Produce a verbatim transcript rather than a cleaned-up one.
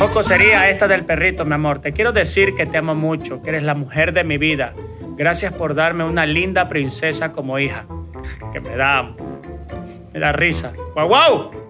Poco sería esta del perrito, mi amor. Te quiero decir que te amo mucho, que eres la mujer de mi vida. Gracias por darme una linda princesa como hija. Que me da... me da risa. ¡Guau, guau!